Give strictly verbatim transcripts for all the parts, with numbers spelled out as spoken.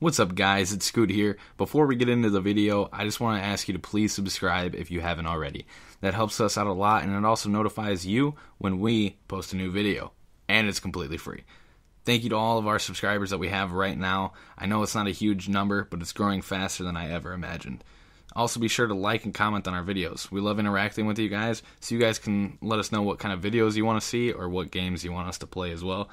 What's up guys, it's Scoot here. Before we get into the video, I just want to ask you to please subscribe if you haven't already. That helps us out a lot and it also notifies you when we post a new video. And it's completely free. Thank you to all of our subscribers that we have right now. I know it's not a huge number, but it's growing faster than I ever imagined. Also be sure to like and comment on our videos. We love interacting with you guys, so you guys can let us know what kind of videos you want to see or what games you want us to play as well.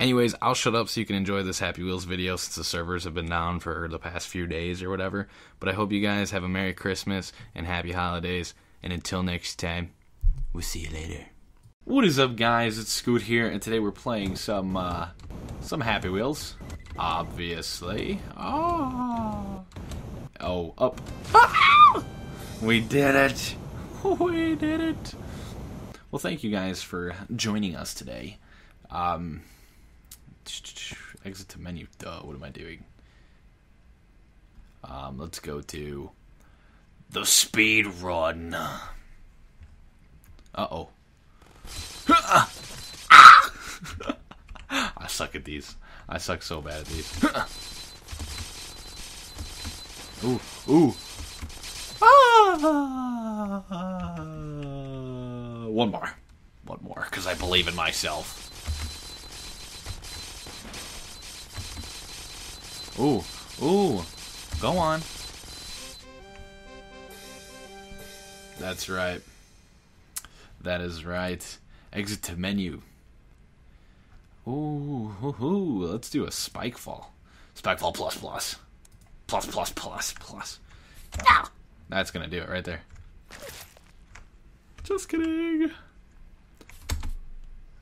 Anyways, I'll shut up so you can enjoy this Happy Wheels video since the servers have been down for the past few days or whatever. But I hope you guys have a Merry Christmas and Happy Holidays. And until next time, we'll see you later. What is up guys, it's Scoot here, and today we're playing some, uh, some Happy Wheels. Obviously. Oh, oh up. Ah! We did it! We did it! Well, thank you guys for joining us today. Um... Exit to menu. Duh, what am I doing? Um, let's go to the speed run. Uh-oh. I suck at these. I suck so bad at these. Ooh, ooh. Ah! One more. One more, because I believe in myself. Ooh, ooh, go on. That's right. That is right. Exit to menu. Ooh, hoo, hoo. Let's do a spike fall. Spike fall plus plus. Plus plus plus plus. Ah! That's gonna do it right there. Just kidding.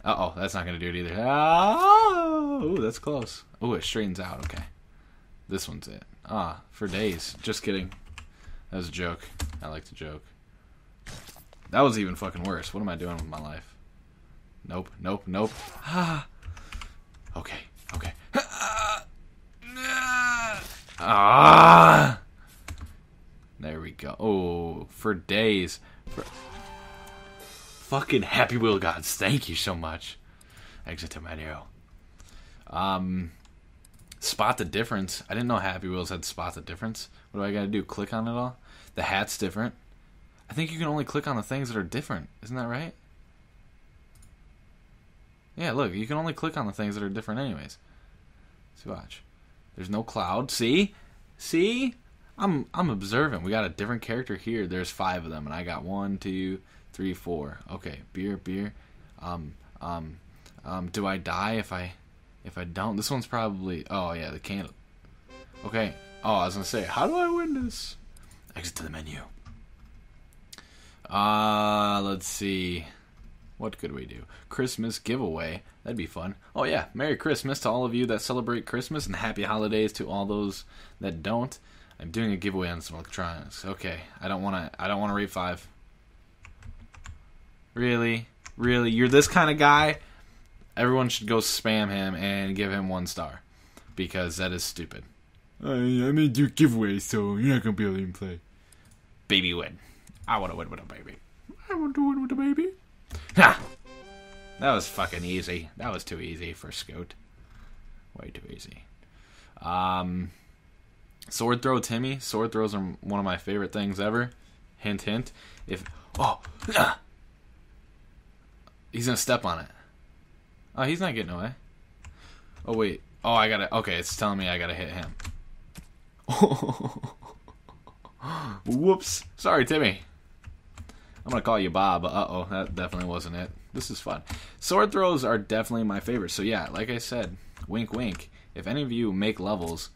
Uh-oh, that's not gonna do it either. Ah! Ooh, that's close. Ooh, it straightens out, okay. This one's it. Ah, for days. Just kidding. That was a joke. I like to joke. That was even fucking worse. What am I doing with my life? Nope, nope, nope. Ah. Okay, okay. Ah. There we go. Oh, for days. For... Fucking Happy Wheel gods. Thank you so much. Exit to menu. Um... Spot the difference. I didn't know Happy Wheels had spot the difference. What do I gotta do? Click on it all? The hat's different. I think you can only click on the things that are different. Isn't that right? Yeah, look. You can only click on the things that are different anyways. So watch. There's no cloud. See? See? I'm I'm observant. We got a different character here. There's five of them. And I got one, two, three, four. Okay. Beer, beer. Um, um, um, do I die if I... If I don't, this one's probably... Oh, yeah, the candle. Okay. Oh, I was going to say, how do I win this? Exit to the menu. Uh, let's see. What could we do? Christmas giveaway. That'd be fun. Oh, yeah. Merry Christmas to all of you that celebrate Christmas and happy holidays to all those that don't. I'm doing a giveaway on some electronics. Okay. I don't want to... I don't want to rate five. Really? Really? You're this kind of guy? Everyone should go spam him and give him one star, because that is stupid. I, I made do giveaways, so you're not gonna be able to even play. Baby win. I wanna win with a baby. I want to win with a baby. Ha! That was fucking easy. That was too easy for Scoot. Way too easy. Um, sword throw Timmy. Sword throws are one of my favorite things ever. Hint, hint. If oh, ah! He's gonna step on it. Oh, he's not getting away. Oh, wait. Oh, I gotta... Okay, it's telling me I gotta hit him. Whoops. Sorry, Timmy. I'm gonna call you Bob. Uh-oh, that definitely wasn't it. This is fun. Sword throws are definitely my favorite. So, yeah, like I said, wink, wink. If any of you make levels,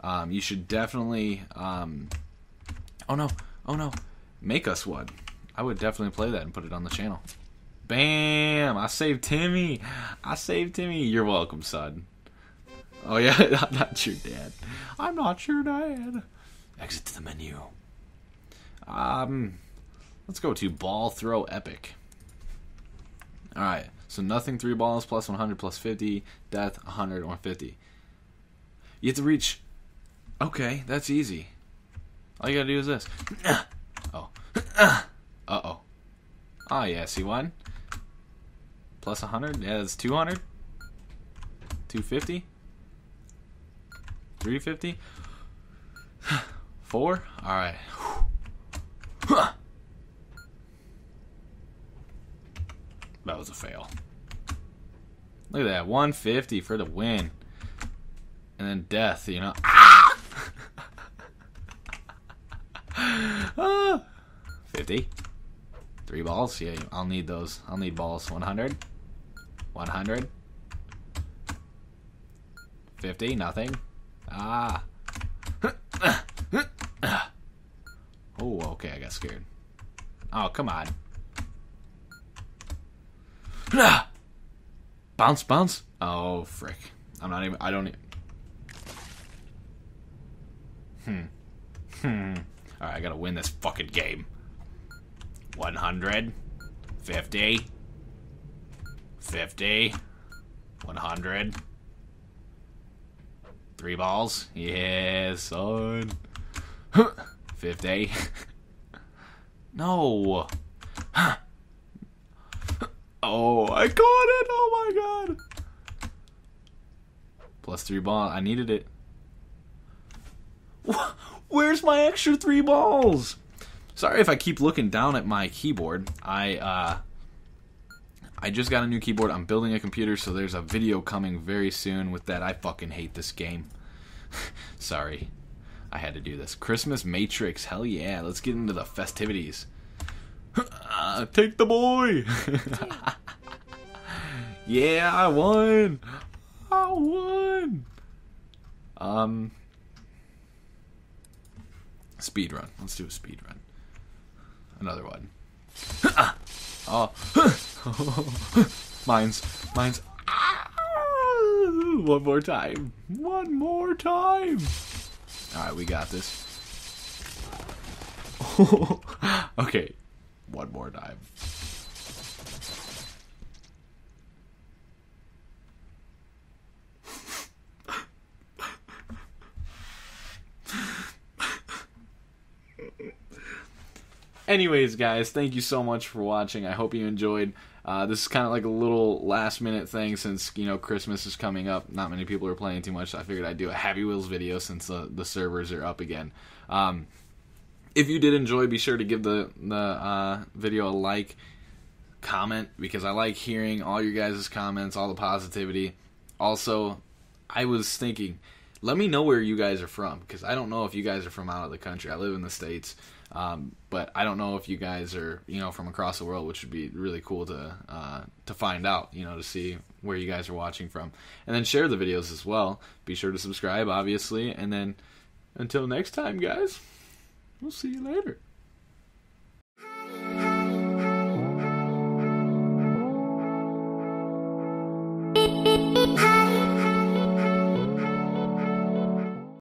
um, you should definitely... Um... Oh, no. Oh, no. Make us one. I would definitely play that and put it on the channel. Bam! I saved Timmy! I saved Timmy! You're welcome, son. Oh, yeah, I'm not your dad. I'm not your dad. Exit to the menu. Um, let's go to ball throw epic. Alright, so nothing three balls, plus one hundred, plus fifty, death, one hundred, or fifty. You have to reach... Okay, that's easy. All you gotta do is this. Oh. Uh-oh. Oh, yeah, see one? Plus one hundred? Yeah, that's two hundred? two fifty? three fifty? Four? Alright. That was a fail. Look at that. one fifty for the win. And then death, you know. Ah! fifty. Three balls? Yeah, I'll need those. I'll need balls. one hundred. one hundred. fifty. Nothing. Ah. Oh, okay. I got scared. Oh, come on. Bounce, bounce. Oh, frick. I'm not even. I don't even. Hmm. Hmm. Alright, I gotta win this fucking game. one hundred. fifty. fifty. one hundred. Three balls. Yes, son. fifty. No. Oh, I got it. Oh my god. Plus three balls. I needed it. Where's my extra three balls? Sorry if I keep looking down at my keyboard. I uh, I just got a new keyboard. I'm building a computer, so there's a video coming very soon with that. I fucking hate this game. Sorry. I had to do this. Christmas Matrix. Hell yeah. Let's get into the festivities. Uh, take the boy. Yeah, I won. I won. Um... Speed run. Let's do a speed run. Another one. Oh, mines, mines. One more time. One more time. All right, we got this. Okay, one more time. Anyways, guys, thank you so much for watching. I hope you enjoyed. Uh, this is kind of like a little last-minute thing since, you know, Christmas is coming up. Not many people are playing too much, so I figured I'd do a Happy Wheels video since the, the servers are up again. Um, if you did enjoy, be sure to give the, the uh, video a like, comment, because I like hearing all your guys' comments, all the positivity. Also, I was thinking, let me know where you guys are from, because I don't know if you guys are from out of the country. I live in the States. Um, but I don't know if you guys are, you know, from across the world, which would be really cool to, uh, to find out, you know, to see where you guys are watching from. And then share the videos as well. Be sure to subscribe, obviously. And then until next time, guys, we'll see you later.